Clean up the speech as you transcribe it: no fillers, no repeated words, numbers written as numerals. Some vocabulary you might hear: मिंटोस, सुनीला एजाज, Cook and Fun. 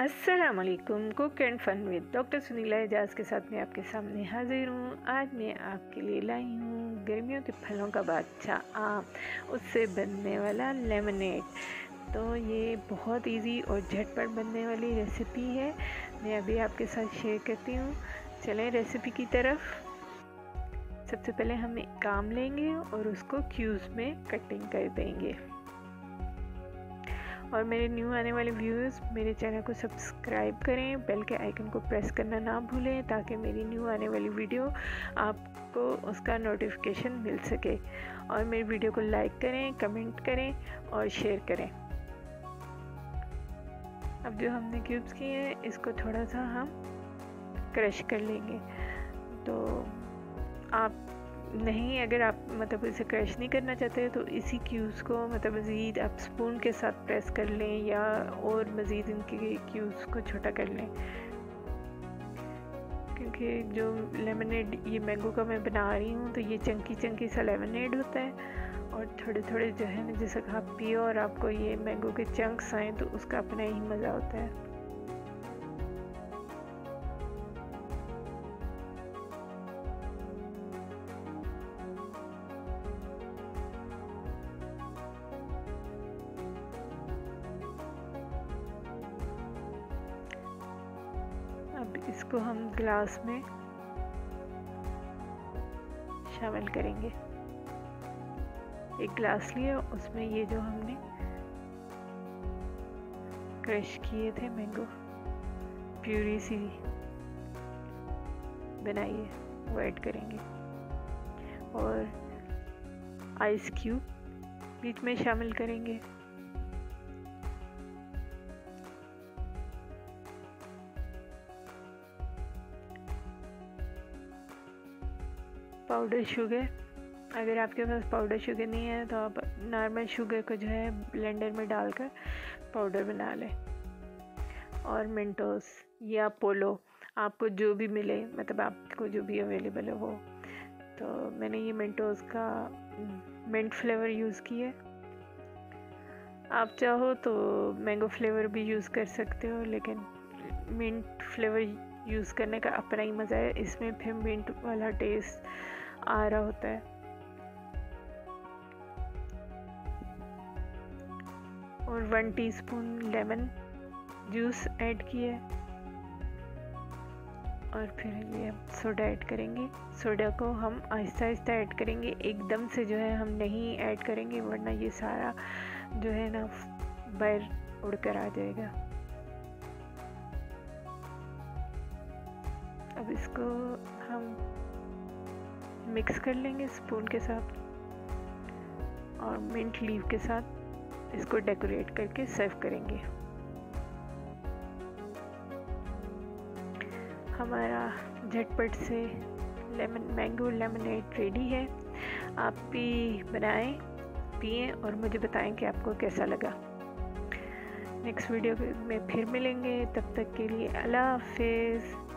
अस्सलामुअलैकुम। Cook and fun with doctor सुनीला एजाज के साथ मैं आपके सामने हाजिर हूँ। आज मैं आपके लिए लाई हूँ गर्मियों के फलों का बादशाह आम, उससे बनने वाला लेमनेड। तो ये बहुत इजी और झटपट बनने वाली रेसिपी है, मैं अभी आपके साथ शेयर करती हूँ। चलें रेसिपी की तरफ। सबसे पहले हम एक आम लेंगे और उसको क्यूब्स में कटिंग कर देंगे। और मेरे न्यू आने वाले व्यूअर्स मेरे चैनल को सब्सक्राइब करें, बेल के आइकन को प्रेस करना ना भूलें ताकि मेरी न्यू आने वाली वीडियो आपको उसका नोटिफिकेशन मिल सके। और मेरी वीडियो को लाइक करें, कमेंट करें और शेयर करें। अब जो हमने क्यूब्स किए हैं इसको थोड़ा सा हम क्रश कर लेंगे। तो आप नहीं, अगर आप मतलब इसे क्रश नहीं करना चाहते तो इसी क्यूब्स को मतलब मज़ीद आप स्पून के साथ प्रेस कर लें या और मज़ीद इनके क्यूब्स को छोटा कर लें, क्योंकि जो लेमनेड ये मैंगो का मैं बना रही हूँ तो ये चंकी चंकी सा लेमनेड होता है। और थोड़े थोड़े जो है ना, जैसे आप पियो और आपको ये मैंगो के चंक्स आएँ तो उसका अपना ही मज़ा होता है। अब इसको हम ग्लास में शामिल करेंगे। एक ग्लास लिया, उसमें ये जो हमने क्रश किए थे मैंगो प्यूरी सी बनाइए वो ऐड करेंगे और आइस क्यूब बीच में शामिल करेंगे। पाउडर शुगर, अगर आपके पास पाउडर शुगर नहीं है तो आप नॉर्मल शुगर को जो है ब्लेंडर में डालकर पाउडर बना लें। और मिंटोस या पोलो, आपको जो भी मिले, मतलब आपको जो भी अवेलेबल है वो। तो मैंने ये मिंटोस का मिंट फ्लेवर यूज़ किया है। आप चाहो तो मैंगो फ्लेवर भी यूज़ कर सकते हो, लेकिन मिंट फ्लेवर यूज़ करने का अपना ही मज़ा है। इसमें फिर मिंट वाला टेस्ट आ रहा होता है। और 1 टीस्पून लेमन जूस ऐड किया और फिर ये सोडा ऐड करेंगे। सोडा को हम आहिस्ता आहिस्ता ऐड करेंगे, एकदम से जो है हम नहीं ऐड करेंगे, वरना ये सारा जो है ना बाहर उड़ कर आ जाएगा। अब इसको हम मिक्स कर लेंगे स्पून के साथ और मिंट लीफ के साथ इसको डेकोरेट करके सर्व करेंगे। हमारा झटपट से लेमन मैंगो लेमनेड रेडी है। आप भी बनाएं, पिएं और मुझे बताएं कि आपको कैसा लगा। नेक्स्ट वीडियो में फिर मिलेंगे, तब तक के लिए अल्लाह हाफिज़।